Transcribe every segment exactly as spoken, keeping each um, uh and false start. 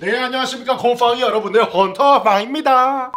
네, 안녕하십니까 곰팡이 여러분들, 헌터퐝입니다.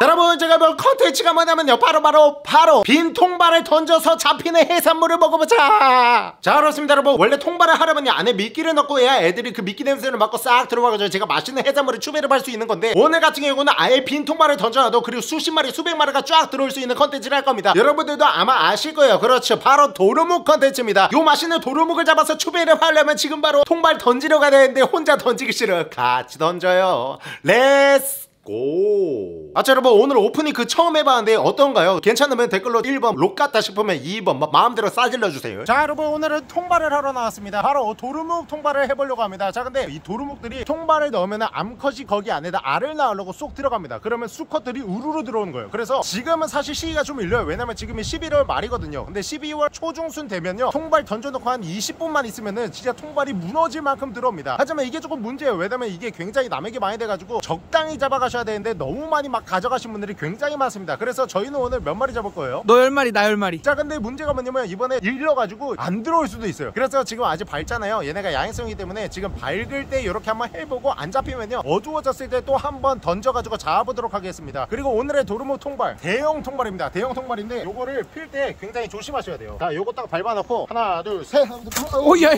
여러분, 제가 볼 컨텐츠가 뭐냐면요, 바로바로 바로, 바로 빈 통발을 던져서 잡히는 해산물을 먹어보자. 자, 그렇습니다 여러분. 원래 통발을 하려면 안에 미끼를 넣고 해야 애들이 그 미끼 냄새를 맡고 싹 들어와가지고 제가 맛있는 해산물을 추배를 할 수 있는 건데, 오늘 같은 경우는 아예 빈 통발을 던져놔도 그리고 수십 마리 수백 마리가 쫙 들어올 수 있는 컨텐츠를 할 겁니다. 여러분들도 아마 아실 거예요. 그렇죠, 바로 도루묵 컨텐츠입니다. 요 맛있는 도루묵을 잡아서 추배를 하려면 지금 바로 통발 던지러 가야 되는데 혼자 던지기 싫어요. 같이 던져요. 렛츠 고! 아, 자, 여러분, 오늘 오프닝 그 처음 해봤는데 어떤가요? 괜찮으면 댓글로 일 번, 록 같다 싶으면 이 번, 막 마음대로 싸질러주세요. 자, 여러분, 오늘은 통발을 하러 나왔습니다. 바로 도루묵 통발을 해보려고 합니다. 자, 근데 이 도루묵들이 통발을 넣으면 암컷이 거기 안에다 알을 낳으려고 쏙 들어갑니다. 그러면 수컷들이 우르르 들어오는 거예요. 그래서 지금은 사실 시기가 좀 일려요. 왜냐면 지금이 십일월 말이거든요. 근데 십이월 초중순 되면요, 통발 던져놓고 한 이십 분만 있으면은 진짜 통발이 무너질 만큼 들어옵니다. 하지만 이게 조금 문제예요. 왜냐면 이게 굉장히 남에게 많이 돼가지고 적당히 잡아가지고 되는데 너무 많이 막 가져가신 분들이 굉장히 많습니다. 그래서 저희는 오늘 몇 마리 잡을 거예요? 너 열 마리, 나 열 마리. 자, 근데 문제가 뭐냐면 이번에 일러가지고 안 들어올 수도 있어요. 그래서 지금 아직 밝잖아요. 얘네가 야행성이기 때문에 지금 밝을 때 이렇게 한번 해보고 안 잡히면요, 어두워졌을 때 또 한번 던져가지고 잡아보도록 하겠습니다. 그리고 오늘의 도루묵 통발, 대형 통발입니다. 대형 통발인데 요거를 필 때 굉장히 조심하셔야 돼요. 자, 요거 딱 밟아놓고 하나, 둘, 셋. 오야.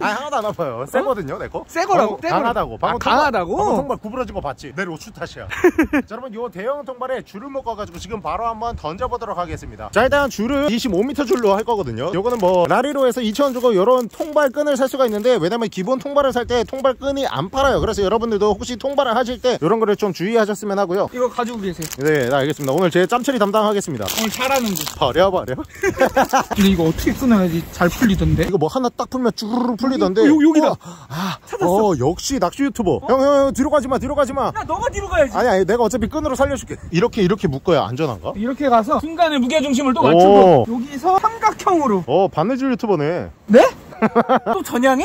아, 하나도 안 아파요. 세거든요, 내 거. 세거라고? 강하다고. 방금 아, 강하다고? 방금 통발 구부러진 거 봤지? 내 로추 탓이야. 자, 여러분, 요 대형 통발에 줄을 묶어가지고 지금 바로 한번 던져보도록 하겠습니다. 자, 일단 줄을 이십오 미터 줄로 할 거거든요. 요거는 뭐 나리로에서 이천 원 주고 요런 통발 끈을 살 수가 있는데, 왜냐면 기본 통발을 살 때 통발 끈이 안 팔아요. 그래서 여러분들도 혹시 통발을 하실 때 요런 거를 좀 주의하셨으면 하고요. 이거 가지고 계세요. 네, 네, 알겠습니다. 오늘 제 짬처리 담당하겠습니다. 오늘 잘하는 거. 버려 버려. 근데 이거 어떻게 끊어야지 잘 풀리던데? 이거 뭐 하나 딱 풀면 쭈르르 풀리던데. 여기, 여기다. 어, 아, 찾았어. 어, 역시 낚시 유튜버. 어? 형, 형, 형, 뒤로 가지 마, 뒤로 가지 마. 야, 너가 뒤로 가야지. 아니, 아니, 내가 어차피 끈으로 살려줄게. 이렇게, 이렇게 묶어야 안전한가? 이렇게 가서 중간에 무게중심을 또 맞추고, 여기서 삼각형으로. 어, 바느질 유튜버네. 네? 또 전향해?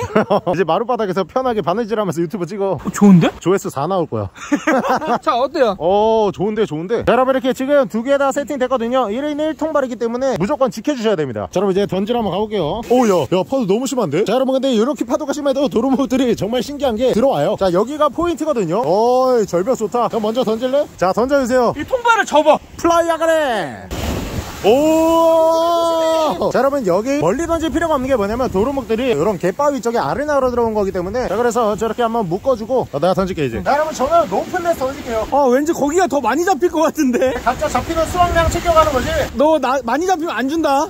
이제 마룻바닥에서 편하게 바느질하면서 유튜브 찍어. 어, 좋은데? 조회수 사 나올 거야. 자, 어때요? 어, 좋은데, 좋은데. 자, 여러분, 이렇게 지금 두 개 다 세팅됐거든요. 일 인 일 통발이기 때문에 무조건 지켜주셔야 됩니다. 자, 여러분, 이제 던지러 한번 가볼게요. 오, 야, 야, 파도 너무 심한데? 자, 여러분, 근데 이렇게 파도가 심해도 도루묵들이 정말 신기한 게 들어와요. 자, 여기가 포인트거든요. 어이, 절벽 좋다. 그럼 먼저 던질래? 자, 던져주세요. 이 통발을 접어. 플라이야, 그래. 오! 자, 여러분, 여기 멀리 던질 필요가 없는 게 뭐냐면 도루묵들이 이런 갯바위 쪽에 알을 낳으러 들어온 거기 때문에. 자, 그래서 저렇게 한번 묶어주고. 어, 내가 던질게 이제. 자, 여러분, 저는 높은 데서 던질게요. 어, 왠지 거기가 더 많이 잡힐 것 같은데. 각자 잡히는 수확량 챙겨가는 거지. 너 나 많이 잡히면 안 준다.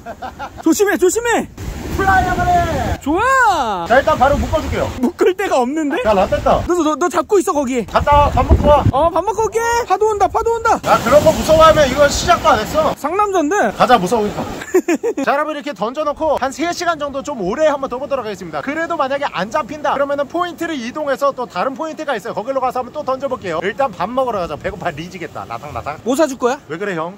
조심해, 조심해. 플라이야, 그래. 좋아. 자, 일단 바로 묶어줄게요. 묶을 데가 없는데? 야, 나 뺐다. 너, 너, 너 잡고 있어 거기. 갔다 밥 먹고 와. 어, 밥 먹고 올게. 파도 온다, 파도 온다. 야, 그런 거 무서워하면 이건 시작도 안 했어. 상남자인데. 가자, 무서우니까. 자, 여러분, 이렇게 던져놓고 한 세 시간 정도 좀 오래 한번 더 보도록 하겠습니다. 그래도 만약에 안 잡힌다 그러면은 포인트를 이동해서 또 다른 포인트가 있어요. 거기로 가서 한번 또 던져볼게요. 일단 밥 먹으러 가자. 배고파 리지겠다. 나탕 나탕. 뭐 사줄 거야? 왜 그래 형?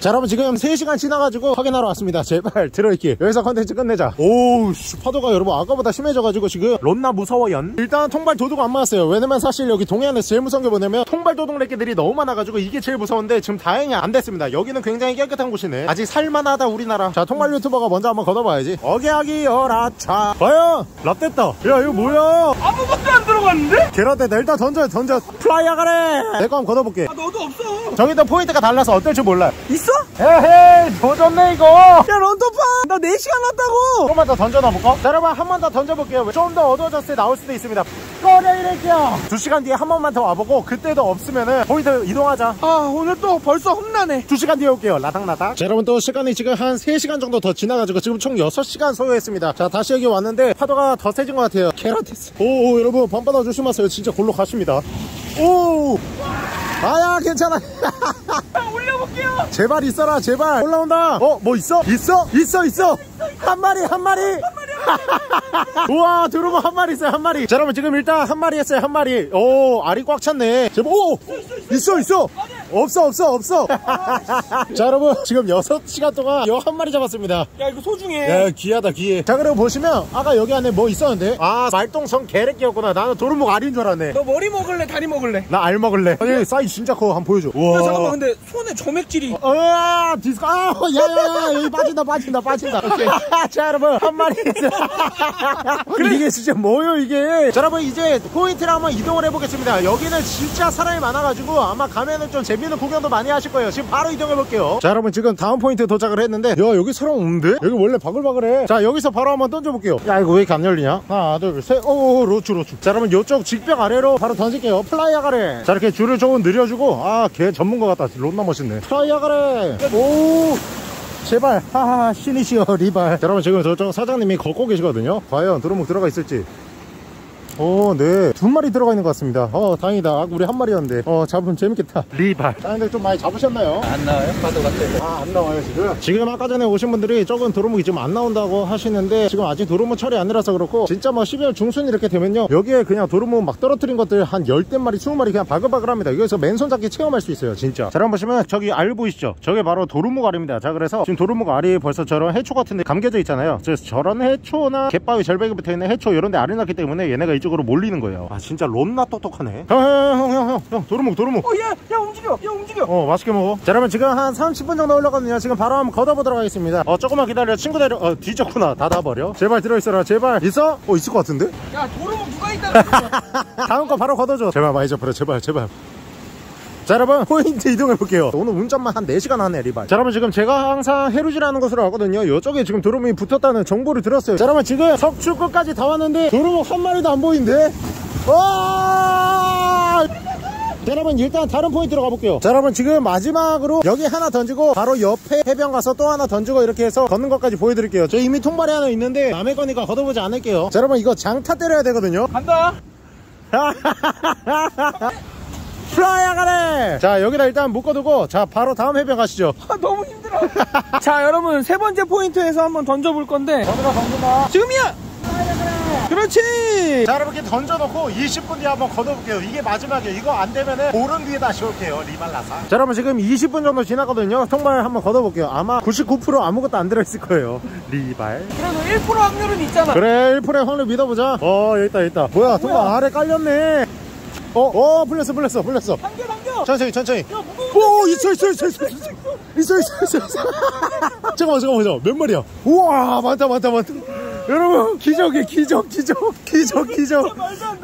자, 여러분, 지금 세 시간 지나가지고 확인하러 왔습니다. 제발 들어있기. 여기서 컨텐츠 끝내자. 오우, 파도가 여러분 아까보다 심해져가지고 지금 롯나 무서워연. 일단 통발 도둑 안 맞았어요. 왜냐면 사실 여기 동해안에서 제일 무서운 게 뭐냐면 통발 도둑 래끼들이 너무 많아가지고 이게 제일 무서운데 지금 다행히 안 됐습니다. 여기는 굉장히 깨끗한 곳이네. 아직 살만하다 우리나라. 자, 통발 유튜버가 먼저 한번 걷어봐야지. 어게하기 열아차. 과연 라떼다. 야, 이거 뭐야? 아무것도 안 들어갔는데? 개라떼다. 일단 던져 던져. 플라이야 가래. 내거 한번 걷어볼게. 아, 너도 없어. 저기도 포인트가 달라서 어떨 줄 몰라. 있어? 에헤이, 도졌네 이거. 야, 런터파 나 네 시간 났다. 조금만 더 던져놔볼까? 자, 여러분, 한 번 더 던져볼게요. 좀 더 어두워졌을 때 나올 수도 있습니다. 꺼려 이럴게요. 두 시간 뒤에 한 번만 더 와보고 그때도 없으면은 포인트 이동하자. 아, 오늘 또 벌써 혼나네. 두 시간 뒤에 올게요. 라닥라닥. 자, 여러분, 또 시간이 지금 한 세 시간 정도 더 지나가지고 지금 총 여섯 시간 소요했습니다. 자, 다시 여기 왔는데 파도가 더 세진 것 같아요. 개라테스. 오오, 여러분, 밤바다 조심하세요. 진짜 골로 가십니다. 오, 아야, 괜찮아. 올려볼게요. 제발 있어라, 제발. 올라온다. 어, 뭐 있어? 있어? 있어, 있어. 한 마리, 한 마리. 한 마리, 한 마리, 한 마리. 우와, 도루묵 한 마리 있어요, 한 마리. 자, 여러분, 지금 일단 한 마리 했어요, 한 마리. 오, 알이 꽉 찼네. 제발, 오, 있어, 있어. 있어, 있어. 있어. 없어 없어 없어. 자 여러분 지금 여섯 시간 동안 여 한 마리 잡았습니다. 야 이거 소중해. 야 귀하다 귀해. 자 그리고 보시면 아까 여기 안에 뭐 있었는데 아 말똥성 개래끼였구나. 나는 도루묵 알인 줄 알았네. 너 머리 먹을래 다리 먹을래? 나 알 먹을래. 아니 사이즈 진짜 커. 한번 보여줘. 야 잠깐만 근데 손에 점액질이. 아 디스크 아 야야야 여기 빠진다 빠진다 빠진다. 오케이. 자 여러분 한 마리. 그래 이게 진짜 뭐요 이게. 자 여러분 이제 포인트를 한번 이동을 해보겠습니다. 여기는 진짜 사람이 많아가지고 아마 가면은 좀 재밌는 구경도 많이 하실 거예요. 지금 바로 이동해볼게요. 자 여러분 지금 다음 포인트 도착을 했는데 야 여기 사람 없는데? 여기 원래 바글바글해. 자 여기서 바로 한번 던져볼게요. 야 이거 왜 이렇게 안 열리냐. 하나 둘 셋 오오 로추 로추. 자 여러분 요쪽 직병 아래로 바로 던질게요. 플라이 아가래. 자 이렇게 줄을 조금 늘려주고 아 걔 전문가 같다. 롯나 멋있네. 플라이 아가래. 오 제발 하하 신이시여 리발. 자, 여러분 지금 저쪽 사장님이 걷고 계시거든요. 과연 도루묵 들어가 있을지. 오, 네. 두 마리 들어가 있는 것 같습니다. 어, 다행이다. 우리 한 마리였는데. 어, 잡으면 재밌겠다. 리발. 다른 데 좀 많이 잡으셨나요? 안 나와요? 봐도 같아요. 아, 안 나와요, 지금? 지금 아까 전에 오신 분들이 적은 도루묵이 지금 안 나온다고 하시는데, 지금 아직 도루묵 철이 아니라서 그렇고, 진짜 뭐 십이월 중순 이렇게 되면요. 여기에 그냥 도루묵 막 떨어뜨린 것들 한 열댓마리, 스무마리 그냥 바글바글 합니다. 여기서 맨손 잡기 체험할 수 있어요, 진짜. 자, 여러분 보시면 저기 알 보이시죠? 저게 바로 도루묵 알입니다. 자, 그래서 지금 도루묵 알이 벌써 저런 해초 같은 데 감겨져 있잖아요. 그래서 저런 해초나 갯바위 절벽에 붙어 있는 해초 이런 데 알이 났기 때문에 얘네가 쪽으로 몰리는 거예요. 아 진짜 롬나 똑똑하네. 형형형형 도루묵 도루묵. 어, 야, 야 움직여 야 움직여. 어 맛있게 먹어. 자 여러분 지금 한 삼십 분 정도 올라갔거든요. 지금 바로 한번 걷어보도록 하겠습니다. 어 조금만 기다려 친구 데려. 어 뒤졌구나. 닫아버려. 제발 들어있어라 제발. 있어? 어 있을 것 같은데? 야 도루묵 누가 있다. 다음 거 바로 걷어줘. 제발 많이 잡혀라 제발 제발. 자 여러분 포인트 이동해볼게요. 오늘 운전만 한 네 시간 하네 리발. 자 여러분 지금 제가 항상 해루지라는 곳으로 가거든요. 이쪽에 지금 도루묵이 붙었다는 정보를 들었어요. 자 여러분 지금 석축 끝까지 다 왔는데 도루묵 한 마리도 안 보이는데. 와 자, 여러분 일단 다른 포인트로 가볼게요. 자 여러분 지금 마지막으로 여기 하나 던지고 바로 옆에 해변 가서 또 하나 던지고 이렇게 해서 걷는 것까지 보여드릴게요. 저 이미 통발이 하나 있는데 남의 거니까 걷어보지 않을게요. 자 여러분 이거 장타 때려야 되거든요. 간다. 플라이야 가래. 자 여기다 일단 묶어두고 자 바로 다음 해변 가시죠. 아 너무 힘들어. 자 여러분 세 번째 포인트에서 한번 던져볼 건데. 던져라 던져라 지금이야. 플라이야 가래. 그렇지. 자 여러분 이렇게 던져놓고 이십 분 뒤에 한번 걷어볼게요. 이게 마지막이에요. 이거 안되면은 오른 뒤에 다시 올게요. 리발라사. 자 여러분 지금 이십 분 정도 지났거든요. 정말 한번 걷어볼게요. 아마 구십구 퍼센트 아무것도 안 들어있을 거예요. 리발. 그래도 일 퍼센트 확률은 있잖아. 그래 일 퍼센트의 확률 믿어보자. 어 여기있다 여기있다. 뭐야 통발 아래 깔렸네. 어, 어, 풀렸어, 풀렸어, 풀렸어. 당겨, 당겨. 천천히, 천천히. 야, 오, 있어, 있어, 있어, 있어, 있어, 있어, 있어, 있어, 있어. 잠깐만, 잠깐만, 몇 마리야? 우와, 많다, 많다, 많다. 여러분, 기적이, 기적, 기적, 기적, 기적,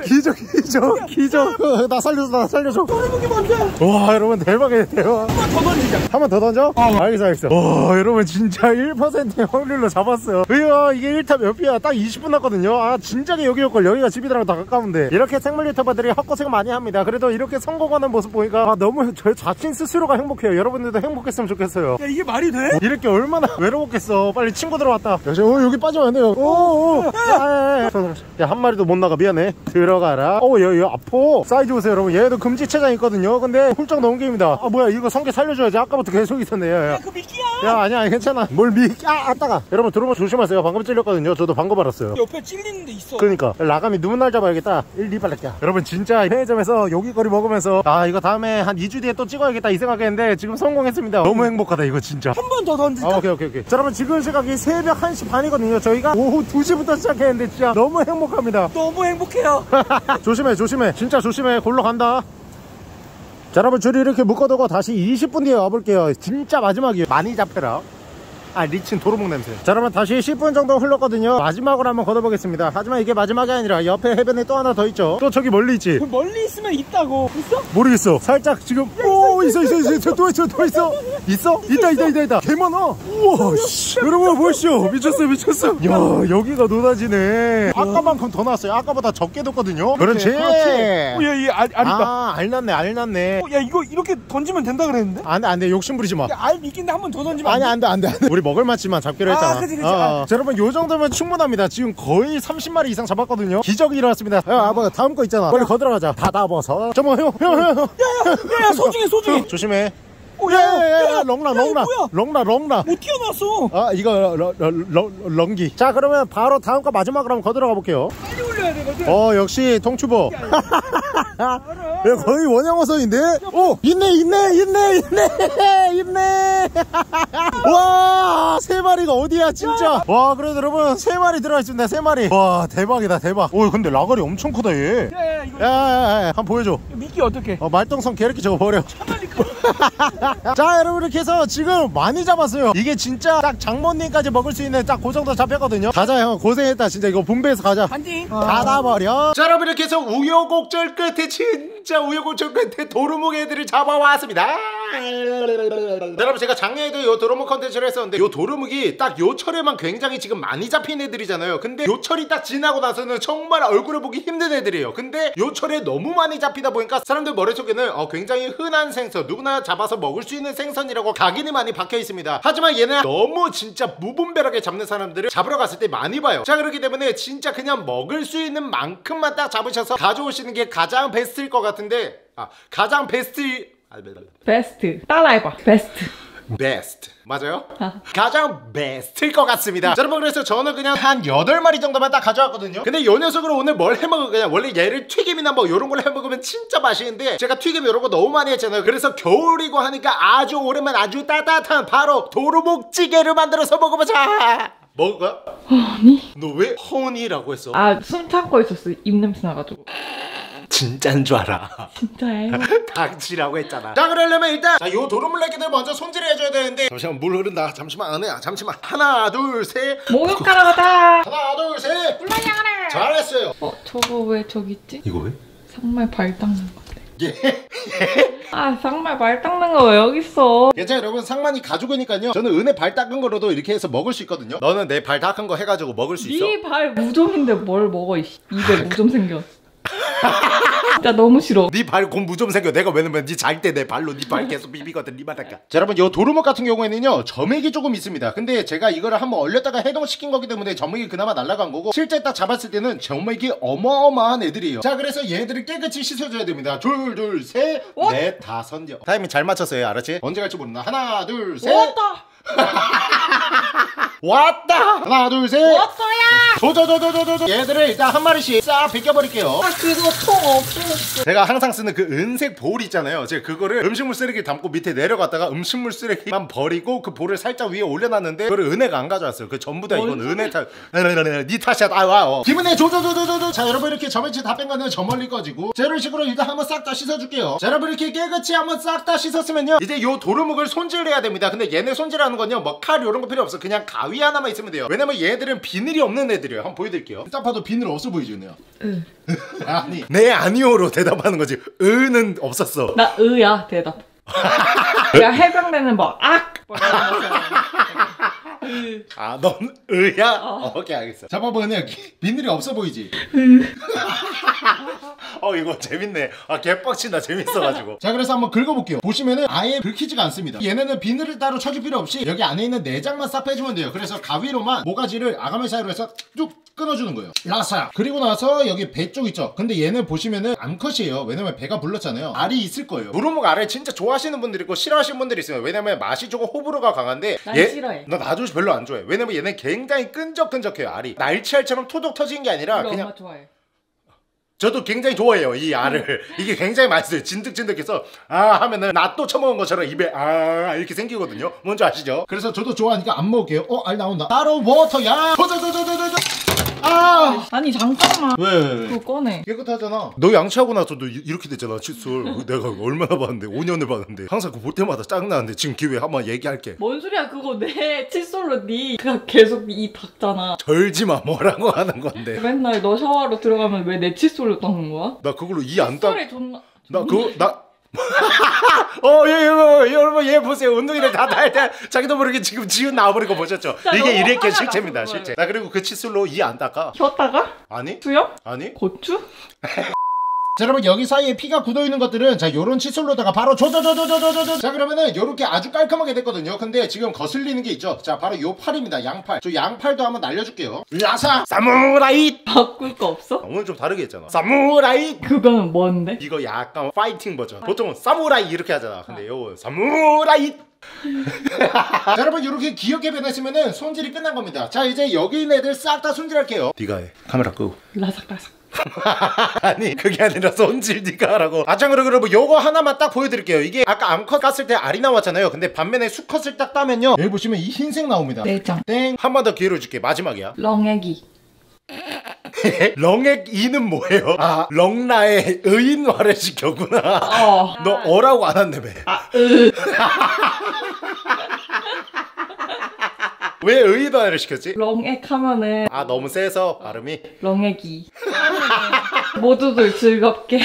기적, 기적, 기적. 나 살려줘, 나 살려줘. 도루묵이 먼저. 와, 여러분, 대박이에요, 대박. 한 번 더 던지자. 한 번 더 던져? 어, 알겠어, 알겠어. 와, 여러분, 진짜 일 퍼센트의 확률로 잡았어요. 으야, 이게 일 탑 몇 피야? 딱 이십 분 났거든요. 아, 진작에 여기였걸. 여기가 집이더라고, 다 가까운데. 이렇게 생물 유튜버들이 헛고생 많이 합니다. 그래도 이렇게 성공하는 모습 보니까, 아, 너무 저 자신 스스로가 행복해요. 여러분들도 행복했으면 좋겠어요. 야, 이게 말이 돼? 이렇게 얼마나 외로웠겠어. 빨리 친구 들어왔다. 역시, 어, 여기 빠지면 안 돼요. 오오 야 한 마리도 못 나가 미안해. 들어가라. 오 얘 얘 아파. 사이즈 보세요 여러분. 얘도 금지체장 있거든요. 근데 훌쩍 넘은 게입니다. 아 뭐야 이거 성게 살려줘야지. 아까부터 계속 있었네. 야 그 미끼야. 야 아니야 괜찮아. 뭘 미끼. 아 아따가. 여러분 들어보면 조심하세요. 방금 찔렸거든요. 저도 방금 알았어요. 옆에 찔리는 데 있어. 그러니까 라감이 누운 날 잡아야겠다. 일, 이빨랄게야. 여러분 진짜 편의점에서 요깃거리 먹으면서 아 이거 다음에 한 이 주 뒤에 또 찍어야겠다 이 생각했는데 지금 성공했습니다. 너무 행복하다 이거 진짜. 한 번 더 던질까? 아, 오케이 오케이 오케이. 자 여러분 지금 시각이 새벽 한 시 반이거든요. 저희가 오후 두 시부터 시작했는데 진짜 너무 행복합니다. 너무 행복해요. 조심해 조심해 진짜 조심해. 골로 간다. 자 여러분 줄이 이렇게 묶어두고 다시 이십 분 뒤에 와볼게요. 진짜 마지막이에요. 많이 잡혀라. 아 리친 도루묵 냄새. 자 여러분 다시 십 분 정도 흘렀거든요. 마지막으로 한번 걷어보겠습니다. 하지만 이게 마지막이 아니라 옆에 해변에 또 하나 더 있죠. 또 저기 멀리 있지. 멀리 있으면 있다고. 있어? 모르겠어. 살짝 지금 야, 오 있어 있어 있어, 있어, 있어, 있어. 또 있어 또 있어. 있어? 있다 있다 있다 있다. 개 많아. 우와 씨. 여러분 보시죠. 미쳤어 미쳤어. 야 여기가 노다지네. 아까만큼 더 나왔어요. 아까보다 적게 뒀거든요. 그렇지. 야이 알 있다. 알 났네 알 났네. 야 이거 이렇게 던지면 된다 그랬는데? 안돼 안돼 욕심 부리지 마. 알 미긴데 한 번 더 던지면 안돼 안돼 안돼. 먹을 맛지만 잡기로 했잖아. 아, 그치, 그치. 아, 아. 자, 여러분 요 정도면 충분합니다. 지금 거의 삼십 마리 이상 잡았거든요. 기적이 일어났습니다. 야, 아빠 다음 거 있잖아. 빨리 거들어가자. 다 잡아서. 잠깐만, 형, 형, 형. 야, 야, 야, 야, 소중해, 소중해. 조심해. 오야야야 롱라 롱라 롱라 롱라 못 튀어나왔어. 아 이거 롱기. 자 그러면 바로 다음 거 마지막으로 한번 거들어가 볼게요. 빨리 올려야 되거든. 어 역시 통추보. 거의 원양어선인데? 오! 있네 있네 있네 있네 있네. 와! 세 마리가 어디야 진짜. 와 그래도 여러분 세 마리 들어가 있습니다. 세 마리. 와 대박이다 대박. 오 근데 라가리 엄청 크다 얘. 야야야 한번 보여줘. 미끼 어떻게? 어 말똥성 개력기 저거 버려. 자 여러분 이렇게 해서 지금 많이 잡았어요. 이게 진짜 딱 장모님까지 먹을 수 있는 딱 그 정도 잡혔거든요. 가자 형 고생했다 진짜. 이거 분배해서 가자. 반띵 닫아버려. 자 여러분 이렇게 해서 우여곡절 끝에 진짜 우여곡절 끝에 도루묵 애들을 잡아왔습니다. 여러분 제가 작년에도 요 도루묵 컨텐츠를 했었는데 요 도루묵이 딱 요 철에만 굉장히 지금 많이 잡힌 애들이잖아요. 근데 요 철이 딱 지나고 나서는 정말 얼굴을 보기 힘든 애들이에요. 근데 요 철에 너무 많이 잡히다 보니까 사람들 머릿속에는 어, 굉장히 흔한 생선 누구나 잡아서 먹을 수 있는 생선이라고 각인이 많이 박혀 있습니다. 하지만 얘는 너무 진짜 무분별하게 잡는 사람들을 잡으러 갔을 때 많이 봐요. 자 그렇기 때문에 진짜 그냥 먹을 수 있는 만큼만 딱 잡으셔서 가져오시는 게 가장 베스트일 것 같은데 아 가장 베스트 베스트 따라해봐. 베스트 베스트 맞아요? 아. 가장 베스트일 것 같습니다. 자, 여러분 그래서 저는 그냥 한 여덟 마리 정도만 딱 가져왔거든요. 근데 요 녀석으로 오늘 뭘 해먹을까요? 원래 얘를 튀김이나 뭐 요런 걸로 해먹으면 진짜 맛있는데 제가 튀김 요런 거 너무 많이 했잖아요. 그래서 겨울이고 하니까 아주 오랜만에 아주 따뜻한 바로 도루묵찌개를 만들어서 먹어보자. 먹을 거야? 허니? 너 왜 허니라고 했어? 아 숨 참고 있었어. 입냄새 나가지고. 진짜인 줄 알아. 진짜예요. 닥치라고 했잖아. 자 그러려면 일단 자 요 도루묵레기들 먼저 손질을 해줘야 되는데 잠시만 물 흐른다. 잠시만 안해. 잠시만 하나 둘 셋 목욕하러 가자. 하나 둘 셋 물만 향하라. 잘했어요. 어 저거 왜 저기 있지? 이거 왜? 상말 발 닦는 거. 예? 아 상말 발 닦는 거 왜 여기 있어? 괜찮아요 여러분 상만이 가죽이니까요. 저는 은혜 발 닦은 거로도 이렇게 해서 먹을 수 있거든요. 너는 내 발 닦은 거 해가지고 먹을 수 있어? 네 발 무좀인데 뭘 먹어 이 입에 무좀 생겨. 진짜 너무 싫어. 네 발 곧 무좀 생겨. 내가 왜냐면 네 잘 때 내 발로 네 발 계속 비비거든. 네 발 닦아. 자 여러분 요 도루묵 같은 경우에는요 점액이 조금 있습니다. 근데 제가 이거를 한번 얼렸다가 해동시킨 거기 때문에 점액이 그나마 날아간 거고 실제 딱 잡았을 때는 점액이 어마어마한 애들이에요. 자 그래서 얘들을 깨끗이 씻어줘야 됩니다. 둘 둘 셋 넷 다섯 여 타이밍 잘 맞췄어요. 알았지? 언제 갈지 모른다. 하나 둘 셋 왔다. 왔다. 하나 둘 셋 왔어야. 조조조조조조 얘들을 일단 한 마리씩 싹 벗겨버릴게요. 아 그거 통 없어. 제가 항상 쓰는 그 은색 볼 있잖아요. 제가 그거를 음식물 쓰레기 담고 밑에 내려갔다가 음식물 쓰레기만 버리고 그 볼을 살짝 위에 올려놨는데 그거를 은혜가 안 가져왔어요. 그 전부 다 이건 은혜 탓. 네 탓이야. 아와 기분에 조조조조조조. 자 여러분 이렇게 점액질 다 뺀 거는 저 멀리 꺼지고 자 이런 식으로 일단 한번 싹 다 씻어줄게요. 자 여러분 이렇게 깨끗이 한번 싹 다 씻었으면요 이제 요 도루묵을 손질해야 됩니다. 근데 얘네 손질하는 건요 뭐 칼 요런 거 필요 없어. 그냥 가위 위 하나만 있으면 돼요. 왜냐면 얘들은 비늘이 없는 애들이에요. 한번 보여드릴게요. 딱 봐도 비늘 없어 보이잖아요. 응. 아니. 네 아니오로 대답하는 거지. 으는 없었어. 나 으야 대답. 야 해병대는 뭐 악. 아 넌 으야? 어. 오케이 알겠어. 잡아보면 그냥 비늘이 없어 보이지? 어 이거 재밌네. 아 개빡친다 재밌어가지고. 자 그래서 한번 긁어볼게요. 보시면은 아예 긁히지가 않습니다. 얘네는 비늘을 따로 쳐줄 필요 없이 여기 안에 있는 내장만 싹 빼주면 돼요. 그래서 가위로만 모가지를 아가미 사이로 해서 쭉 끊어주는 거예요. 라사. 그리고 나서 여기 배 쪽 있죠. 근데 얘는 보시면은 암컷이에요. 왜냐면 배가 불렀잖아요. 알이 있을 거예요. 도루묵 알을 진짜 좋아하시는 분들 있고 싫어하시는 분들이 있어요. 왜냐면 맛이 조금 호불호가 강한데 난 얘, 싫어해. 나 나도 별로 안 좋아해. 왜냐면 얘는 굉장히 끈적끈적해요. 알이 날치알처럼 토독 터지는 게 아니라 그냥 엄마 좋아해. 저도 굉장히 좋아해요 이 알을. 이게 굉장히 맛있어요. 진득진득해서 아 하면은 낫또 처먹은 것처럼 입에 아 이렇게 생기거든요. 뭔지 아시죠? 그래서 저도 좋아하니까 안 먹을게요. 어 알 나온다. 따로 워터야. 도도도도도도. 아 아니 잠깐만. 왜, 왜, 왜? 그거 꺼내. 깨끗하잖아. 너 양치하고 나서도 이렇게 됐잖아 칫솔. 내가 얼마나 봤는데 오 년을 봤는데 항상 그거 볼 때마다 짱나는데 지금 기회 한번 얘기할게. 뭔 소리야 그거 내 칫솔로 니가 계속 이 닦잖아. 절지마 뭐라고 하는 건데. 맨날 너 샤워하러 들어가면 왜 내 칫솔로 닦는 거야? 나 그걸로 이 안 닦. 칫솔이 존나 나 그거 나 어, 예, 예, 여러분, 얘 보세요. 운동이를 다 다 할 때 자기도 모르게 지금 지은 나와버린 거 보셨죠? 이게 이렇게 실체입니다, 실체. 나 그리고 그 칫솔로 이 안 닦아. 혔다가? 아니? 수염? 아니? 고추? 자 여러분 여기 사이에 피가 굳어있는 것들은 자 요런 칫솔로다가 바로 조조조조조조조조 자 그러면은 요렇게 아주 깔끔하게 됐거든요. 근데 지금 거슬리는 게 있죠. 자 바로 요 팔입니다. 양팔. 저 양팔도 한번 날려줄게요. 라사 사무라이. 바꿀 거 없어? 오늘 좀 다르게 했잖아. 사무라이. 그건 뭔데? 이거 약간 파이팅 버전. 보통은 사무라이 이렇게 하잖아. 근데 요건 사무라이. 자, 여러분 이렇게 귀엽게 변했으면은 손질이 끝난 겁니다. 자 이제 여기 있는 애들 싹 다 손질할게요. 네가 해. 카메라 끄고. 라삭라삭. 아니 그게 아니라 손질 네가 하라고. 아 참 그리고 여러분 요거 하나만 딱 보여드릴게요. 이게 아까 암컷 깠을 때 알이 나왔잖아요. 근데 반면에 수컷을 딱 따면요 여기 보시면 이 흰색 나옵니다. 내장. 땡. 한 번 더 기회를 줄게. 마지막이야. 렁애기. 렁액이는 뭐예요? 아 렁라의 의인화래식 경우나. 어. 너 어라고 안 한다며. 아 으. 왜 의인화를 시켰지? 렁액 하면은 아 너무 세서 발음이 렁액이 모두들 즐겁게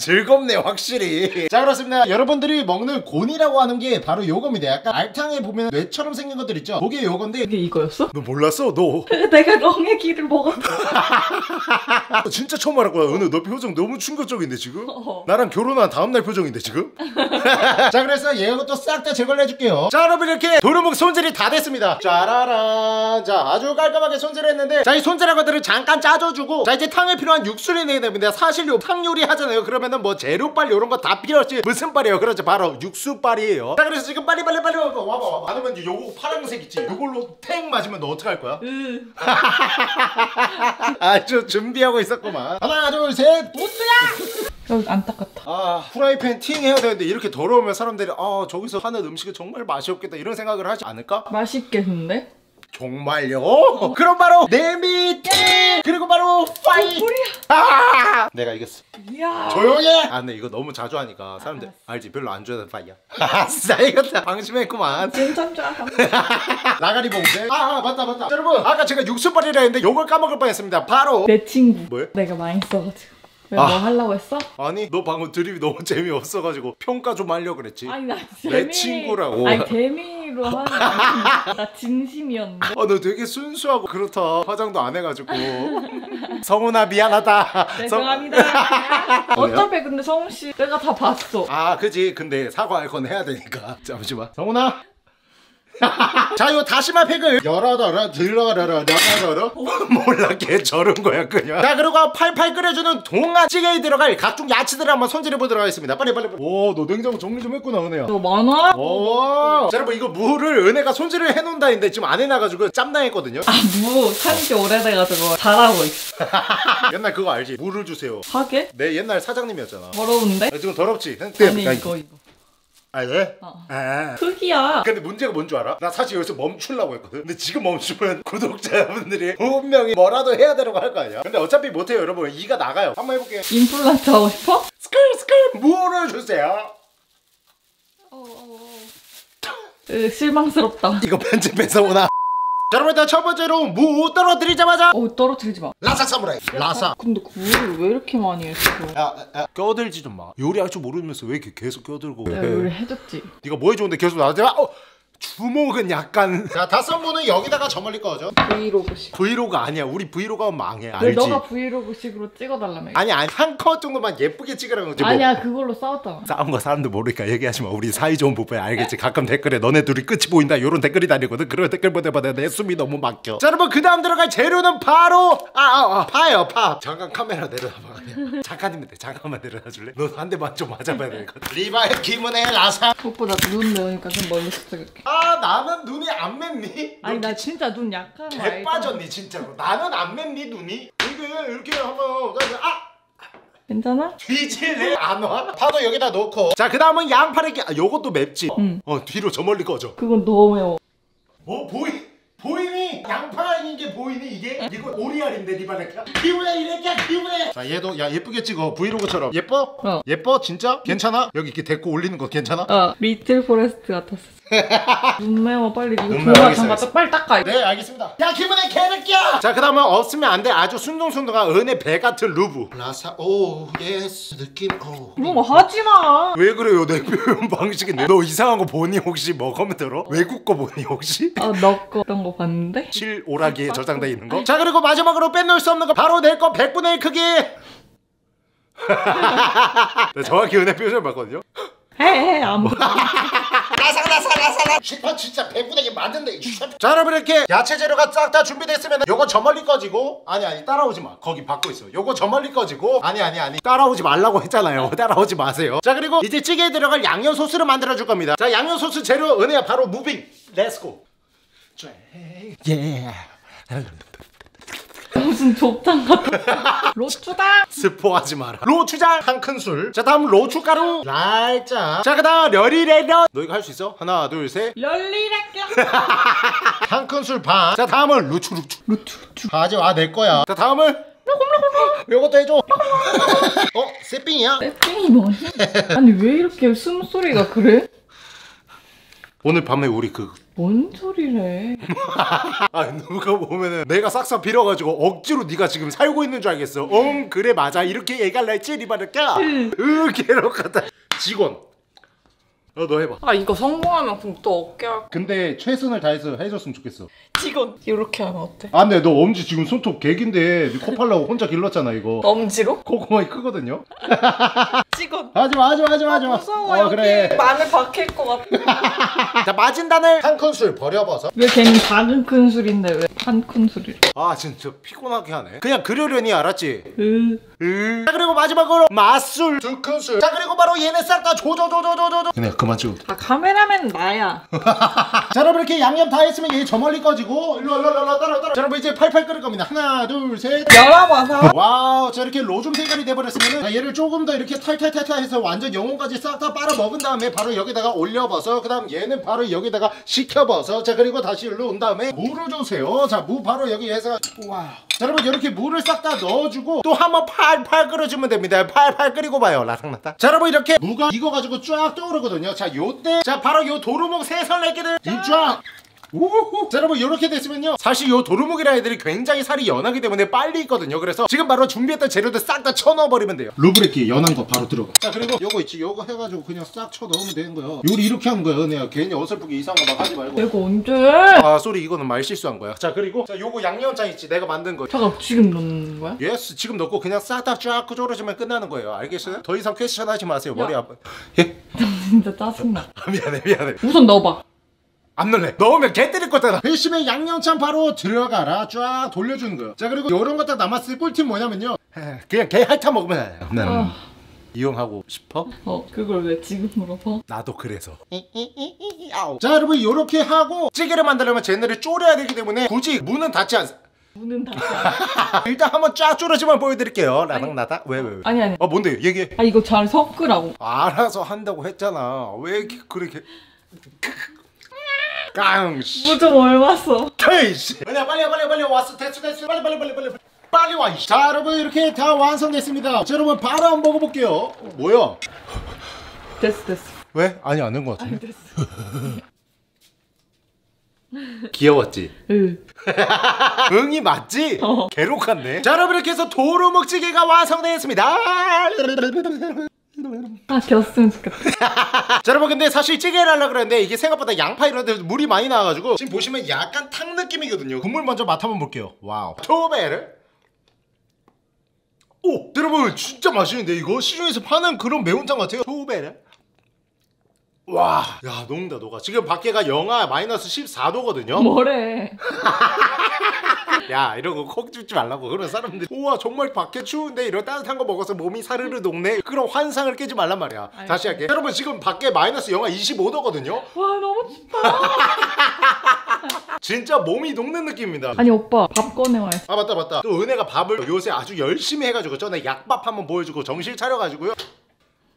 즐겁네 확실히. 자 그렇습니다. 여러분들이 먹는 곤이라고 하는 게 바로 요겁니다. 약간 알탕에 보면 뇌처럼 생긴 것들 있죠? 그게 요건데. 이게 이거였어? 너 몰랐어? 너 내가 렁의 기를 먹었어. 진짜 처음 알았구나. 은우 너 표정 너무 충격적인데 지금? 어. 나랑 결혼한 다음날 표정인데 지금? 자 그래서 얘 것도 싹 다 제거를 해줄게요. 자 여러분 이렇게 도루묵 손질이 다 됐습니다. 짜라란. 자 아주 깔끔하게 손질을 했는데 자 이 손질한 것들을 잠깐 짜줘주고 자 이제 탕에 필요한 육수를 내야 됩니다. 사실 요 탕 요리 하잖아요. 그러면 뭐 재료빨 요런 거 다 필요 없지. 무슨 빨이에요? 그렇죠 바로 육수빨이에요. 자 그래서 지금 빨리 빨리 빨리 와봐 와봐 와봐. 안 오면 요거 파란색 있지? 요걸로 탱 맞으면 너 어떡할 거야? 으. 아주 준비하고 있었구만. 하나 둘 셋. 우스야. 여기 안 닦았다. 아 프라이팬 팅 해야 되는데 이렇게 더러우면 사람들이 아 저기서 하는 음식은 정말 맛이 없겠다 이런 생각을 하지 않을까? 맛있겠는데? 정말요? 어. 그럼 바로 내미팅! 그리고 바로 파이! 아! 내가 이겼어. 이야. 조용히 해! 아 근데 이거 너무 자주 하니까 사람들 알았어. 알지? 별로 안 좋아하는 파이야. 아싸 이겼다. 방심했구만. 진짜 좋아. 나가리 봉제. 아, 아 맞다 맞다. 자, 여러분 아까 제가 육수빨이라 했는데 요걸 까먹을 뻔했습니다. 바로 내 친구. 뭐야? 내가 많이 써가지고. 왜 너 아. 하려고 했어? 아니 너 방금 드립이 너무 재미없어가지고 평가 좀 하려고 그랬지. 아니 나 재미... 내 친구라고. 아니 재미로 하는 나 진심이었는데. 아 너 되게 순수하고 그렇다. 화장도 안 해가지고. 성훈아 미안하다. 죄송합니다. 성... 어차피 근데 성훈씨 내가 다 봤어. 아 그지. 근데 사과할 건 해야 되니까. 잠시만 성훈아. 자, 요 다시마 팩을 열어라, 들어라라, 열어라. 몰라, 걔 저런 거야, 그냥. 자, 그리고 팔팔 끓여주는 동안 찌개에 들어갈 각종 야채들을 한번 손질해 보도록 하겠습니다. 빨리, 빨리, 빨리. 오, 너 냉장고 정리 좀 했구나, 은혜야. 너 많아? 오. 자, 여러분, 이거 무를 은혜가 손질을 해놓는다 했는데 지금 안 해놔가지고 짬당했거든요. 아, 무. 산지 오래돼가지고 잘하고 있어. 옛날 그거 알지? 무를 주세요. 하게? 내 옛날 사장님이었잖아. 더러운데? 야, 지금 더럽지? 아니, 이거, 이거. 아 예? 어. 아. 흙이야. 근데 문제가 뭔 줄 알아? 나 사실 여기서 멈추려고 했거든. 근데 지금 멈추면 구독자분들이 분명히 뭐라도 해야 되라고 할 거 아니야. 근데 어차피 못해요 여러분. 이가 나가요. 한번 해볼게요. 임플란트 하고 싶어? 스크스크 물을 주세요. 어, 어. 으, 실망스럽다. 이거 편집해서 오나? 자 여러분 일단 첫 번째로 무 떨어뜨리자마자 오 떨어뜨리지마 라사 사무라이 라사. 근데 구이를 왜 이렇게 많이 했어? 야야 껴들지 좀 마. 요리할 줄 모르면서 왜 이렇게 계속 껴들고. 내가 요리 해줬지. 네가 뭐 해줬는데 계속 나한테 막 어! 주먹은 약간. 자 다섯 분은 여기다가 저멀리 꺼져. 브이로그식. 브이로그 아니야. 우리 브이로그 하면 망해. 알지? 너가 브이로그식으로 찍어달라며. 아니 아니 한 컷 정도만 예쁘게 찍으라는 거지. 아니야 뭐. 그걸로 싸웠잖아. 싸운 거 사람들 모르니까 얘기하지 마. 우리 사이 좋은 부부야. 알겠지? 가끔 댓글에 너네 둘이 끝이 보인다 요런 댓글이 달리거든. 그런 댓글 보내봐도 내 숨이 너무 막혀. 자 여러분 그 다음 들어갈 재료는 바로 아아 아, 파예요 파. 잠깐 카메라 내려놔봐 그냥. 작가님한테 잠깐만 내려놔줄래? 너 한 대만 좀 맞아봐야 될 것 같아. 리바의 김은혜 라사. 오빠 나 눈 매우니까 좀 멀리 시작할게. 아 나는 눈이 안 맵니? 아니 나 진짜 눈 약한 거 알잖아. 개빠졌니 진짜로. 나는 안 맵니 눈이? 이렇게 이렇게 하면 아! 괜찮아? 뒤질래? 안 와? 파도 여기다 놓고 자 그 다음은 양파를 끼... 아 요것도 맵지? 응. 어 뒤로 저 멀리 꺼져. 그건 너무 매워. 어? 보이? 보이니? 양파인 게 보이니 이게? 이거 오리알인데 리바네카? 기분해 이래끼야 기분해. 자 얘도 야 예쁘게 찍어 브이로그처럼. 예뻐? 어. 예뻐? 진짜? 괜찮아? 여기 이렇게 데리고 올리는 거 괜찮아? 어 리틀 포레스트 같았어. 눈 매워 빨리 눈 매워. 잠깐 빨리 닦아. 네 알겠습니다. 야 기분해 개새끼야. 자 그 다음은 없으면 안 돼 아주 순둥순둥한 은혜 배 같은 루브 라사. 오 예스 느낌. 오 그럼 하지마. 왜 그래요? 내 표현 방식인데. 너 이상한 거 보니 혹시 뭐 검은 들어? 외국 거 보니 혹시? 아 너 거 어떤 거 봤는데? 칠 오락이에 저장돼 있는 거? 자 그리고 마지막으로 빼놓을 수 없는 거 바로 내 거 백분의 일 크기. 나 정확히 은혜 표정 봤거든요. 헤헤 아무. 나삭나삭나삭. 슈퍼 진짜 배구대기 맞는데. 자 여러분 이렇게 야채 재료가 싹 다 준비됐으면 요거 저 멀리 꺼지고 아니 아니 따라오지 마. 거기 받고 있어. 요거 저 멀리 꺼지고 아니 아니 아니 따라오지 말라고 했잖아요. 따라오지 마세요. 자 그리고 이제 찌개에 들어갈 양념 소스를 만들어 줄 겁니다. 자 양념 소스 재료 은혜야 바로 무빙. 렛츠고. 예. 무슨 좁탕 같아. 로추장 스포하지 마라. 로추장 한 큰술. 자 다음 로추가루 살짝. 자 그다음 럴리레런. 너 이거 할 수 있어? 하나 둘 셋. 럴리레런. 한 큰술 반. 자 다음은 루추 루추 루추 루추. 가져와 내 거야. 자 다음은 요것도 해줘. 어? 새삥이야? 새삥이 뭐니? 아니 왜 이렇게 숨소리가 그래? 오늘 밤에 우리 그 뭔 소리래? 아 누가 보면은 내가 싹싹 빌어가지고 억지로 네가 지금 살고 있는 줄 알겠어. 응 그래 맞아 이렇게 얘기할랬지 리바르까? 으 괴롭다. 직원 어 너 해봐. 아 이거 성공하면 그럼 또 어깨 할... 근데 최선을 다해서 해줬으면 좋겠어. 직원 이렇게 하면 어때? 안 돼 너 엄지 지금 손톱 개긴데 네 코 팔라고 혼자 길렀잖아 이거. 엄지로? 콧구멍이 크거든요? 직원 하지마 하지마 하지마 하지마. 아, 무서워. 어, 그래. 마늘 박힐 것 같아. 자 마진단을 한 큰술 버려봐서. 왜 걔는 작은 큰술인데 왜 한 큰술이래. 아 진짜 피곤하게 하네. 그냥 그러려니 알았지? 으. 으. 자 그리고 마지막으로 맛술 두 큰술. 자 그리고 바로 얘네 싹 다 조조조조조조조. 그냥 그만 찍어. 아 카메라맨 나야. 자 여러분 이렇게 양념 다 했으면 얘 저 멀리 꺼지고 일로 일로 일로 따라 따라. 자 여러분 이제 팔팔 끓일 겁니다. 하나 둘 셋. 열어봐서. 와우 자 이렇게 로좀 색깔이 돼버렸으면 자 얘를 조금 더 이렇게 탈탈 탈탈 해서 완전 영혼까지 싹 다 빨아 먹은 다음에 바로 여기다가 올려봐서 그 다음 얘는 바로 여기다가 식혀봐서 자 그리고 다시 일로 온 다음에 무를 주세요. 자 무 바로 여기 해서 와우. 자 여러분 이렇게 무를 싹 다 넣어주고 또 한번 팔팔 끓여주면 됩니다. 팔팔 끓이고 봐요. 라삭라삭. 자 여러분 이렇게 무가 익어가지고 쫙 떠오르거든요. 자 요때 자 바로 요 도루묵 새설레기들 쫙 오호호. 자 여러분 이렇게 됐으면요 사실 요 도루묵이라 애들이 굉장히 살이 연하기 때문에 빨리 익거든요. 그래서 지금 바로 준비했던 재료들 싹 다 쳐넣어버리면 돼요. 루브레키 연한 거 바로 들어가. 자 그리고 요거 있지 요거 해가지고 그냥 싹 쳐넣으면 되는 거야. 요리 이렇게 하는 거야 은혜야. 괜히 어설프게 이상한 거 막 하지 말고. 내가 언제 아 쏘리 이거는 말 실수한 거야. 자 그리고 자 요거 양념장 있지 내가 만든 거. 잠깐 지금 넣는 거야? 예스 지금 넣고 그냥 싹 다 쫙 졸여주면 끝나는 거예요. 알겠어요? 더 이상 퀘스천 하지 마세요. 머리 아파. 예? 진짜 짜증나. 미안해 미안해. 우선 넣어봐. 안 넣을래. 넣으면 개 때릴 거잖아. 회심의 양념장 바로 들어가라. 쫙 돌려주는 거야. 자 그리고 요런 거 딱 남았을 꿀팁 뭐냐면요 그냥 개 핥아 먹으면 해요. 음. 어. 이용하고 싶어? 어 그걸 왜 지금 물어봐? 나도 그래서. 자 여러분 요렇게 하고 찌개를 만들려면 쟤네를 졸여야 되기 때문에 굳이 무는 닿지 않... 무는 닿지 않... 일단 한번 쫙 졸여지만 보여드릴게요. 나닥나닥. 왜 왜 왜? 아니 아니 어 뭔데 얘기해. 아 이거 잘 섞으라고. 알아서 한다고 했잖아. 왜 이렇게 그렇게... 깡! 뭐 좀 얼마써? 테이씨! 은혜야 빨리 빨리 빨리 왔어. 됐어 됐어 빨리 빨리 빨리 빨리 빨리 와. 자 여러분 이렇게 다 완성됐습니다. 자 여러분 바로 한번 먹어볼게요. 어, 뭐야? 됐어 됐어. 왜? 아니 안 된 것 같은데? 아니, 됐어. 귀여웠지? 응. 응이 맞지? 어. 괴롭겠네. 자 여러분 이렇게 해서 도루묵 찌개가 완성되었습니다. 아 되었으면 좋겠다. 자 여러분 근데 사실 찌개를 하려고 그랬는데 이게 생각보다 양파 이런 데서 물이 많이 나와가지고 지금 보시면 약간 탕 느낌이거든요. 국물 먼저 맛 한번 볼게요. 와우 초베르. 오! 여러분 진짜 맛있는데 이거? 시중에서 파는 그런 매운탕 같아요. 초베르. 와 야 녹는다 녹아. 지금 밖에가 영하 마이너스 십사 도거든요 뭐래. 야 이런 거 콕 짚지 말라고. 그런 사람들이 우와 정말 밖에 추운데 이런 따뜻한 거 먹어서 몸이 사르르 녹네 그런 환상을 깨지 말란 말이야. 아이고. 다시 할게. 여러분 지금 밖에 마이너스 영하 이십오 도거든요 와 너무 춥다. 진짜 몸이 녹는 느낌입니다. 아니 오빠 밥 꺼내와야지. 아 맞다 맞다 또 은혜가 밥을 요새 아주 열심히 해가지고 전에 약밥 한번 보여주고 정신 차려가지고요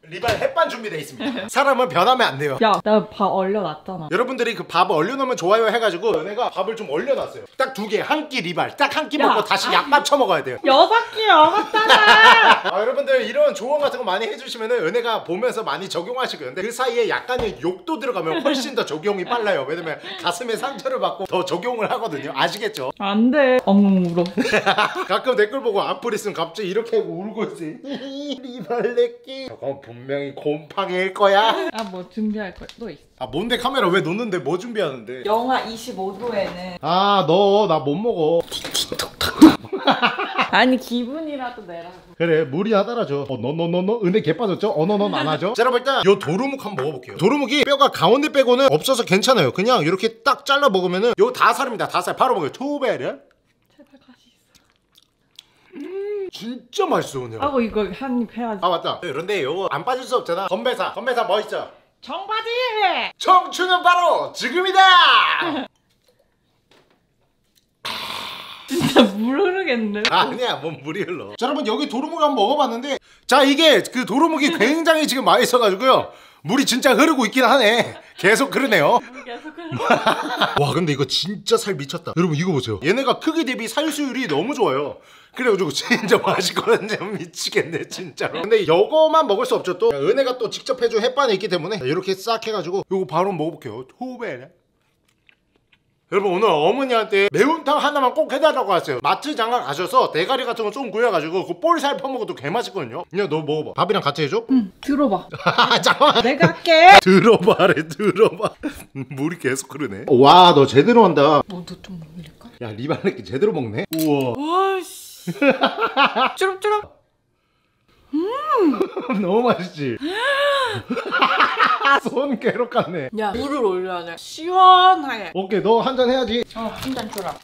리발 햇반 준비되어 있습니다. 사람은 변하면 안 돼요. 야 나 밥 얼려놨잖아. 여러분들이 그 밥을 얼려놓으면 좋아요 해가지고 은혜가 밥을 좀 얼려놨어요. 딱 두 개 한 끼 리발 딱 한 끼 먹고 다시 아니, 약밥 쳐먹어야 돼요. 여섯 끼 먹었잖아. 아, 여러분들 이런 조언 같은 거 많이 해주시면 은혜가 보면서 많이 적용하시고요. 근데 그 사이에 약간의 욕도 들어가면 훨씬 더 적용이 빨라요. 왜냐면 가슴에 상처를 받고 더 적용을 하거든요. 아시겠죠? 안 돼 엉엉 울어. 가끔 댓글 보고 악플 있으면 갑자기 이렇게 울고 있지. 리발 내 끼 저건 분명히 곰팡이일 거야. 아 뭐 준비할 거 또 있어. 아 뭔데 카메라 왜 놓는데 뭐 준비하는데? 영하 이십오 도에는 아 너 나 못 먹어. 아니 기분이라도 내라고. 그래 무리하더라 줘. 어, 너너너너 은혜 개 빠졌죠? 어 너너 안 하죠? 자, 여러분 일단 요 도루묵 한번 먹어볼게요. 도루묵이 뼈가 가운데 빼고는 없어서 괜찮아요. 그냥 이렇게 딱 잘라 먹으면은 요 다살입니다. 다살 바로 먹어요. 초베르. 제발 가시 있어. 음, 진짜 맛있어 오늘. 아고 이거 한입 해야지. 아 맞다. 그런데 요거 안 빠질 수 없잖아. 건배사 건배사 멋있죠? 청바지. 청춘은 바로 지금이다. 진짜 물 흐르겠네. 아, 아니야 뭔 물이 흘러. 자, 여러분 여기 도루묵 한번 먹어봤는데 자 이게 그 도루묵이 굉장히 지금 맛있어가지고요 물이 진짜 흐르고 있긴 하네. 계속 흐르네요. 계속 흐르네. 와 근데 이거 진짜 살 미쳤다. 여러분 이거 보세요. 얘네가 크기 대비 살 수율이 너무 좋아요. 그래가지고 진짜 맛있거든요. 미치겠네 진짜로. 근데 이거만 먹을 수 없죠. 또 은혜가 또 직접 해준 햇반에 있기 때문에 이렇게 싹 해가지고 이거 바로 먹어볼게요. 후베네. 여러분 오늘 어머니한테 매운탕 하나만 꼭 해달라고 하세요. 마트 장가 가셔서 대가리 같은 거 좀 구해가지고 그 볼살 퍼먹어도 개맛있거든요. 그냥 너 먹어봐. 밥이랑 같이 해줘? 응 들어봐. 잠깐만 내가 할게. 들어봐래 들어봐. 물이 계속 흐르네. 와 너 제대로 한다. 너도 좀 먹을까? 야 리바네끼 제대로 먹네. 우와 와씨. 쭈룩쭈룩. 음 너무 맛있지? 손 괴롭겠네. 야 물을 올려야 돼. 시원하게. 오케이 너 한 잔 해야지. 어 한 잔 줘라.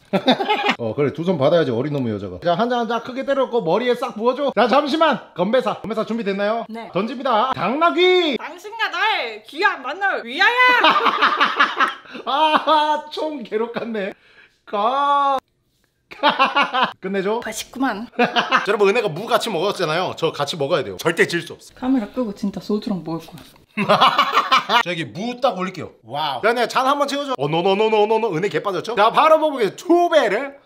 어 그래 두 손 받아야지 어린 놈의 여자가. 자 한 잔 한 잔 크게 때려놓고 머리에 싹 부어줘. 자 잠시만 건배사. 건배사 준비됐나요? 네. 던집니다. 당나귀. 당신과 나의 귀한 만남 위하여. 아하 총 괴롭겠네. 가. 끝내줘. 맛있구만. 자, 여러분 은혜가 무 같이 먹었잖아요. 저 같이 먹어야 돼요. 절대 질 수 없어. 카메라 끄고 진짜 소주랑 먹을 거야. 자 여기 무 딱 올릴게요. 와우. 자 은혜 잔 한번 채워줘. 어 노노노노노노 은혜 개 빠졌죠? 자 바로 먹어보게. 초배를.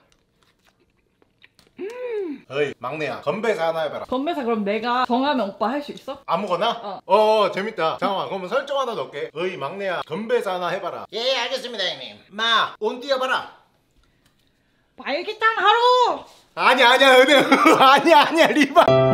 음. 어이 막내야 건배사 하나 해봐라. 건배사 그럼 내가 정하면 오빠 할 수 있어? 아무거나? 어. 어 재밌다. 잠깐만 그러면 설정 하나 넣을게. 어이 막내야 건배사 하나 해봐라. 예 알겠습니다 형님. 마 온 뛰어봐라. 발기탕 하루! 아니야 아니야 은혜 아니야 아니야 리바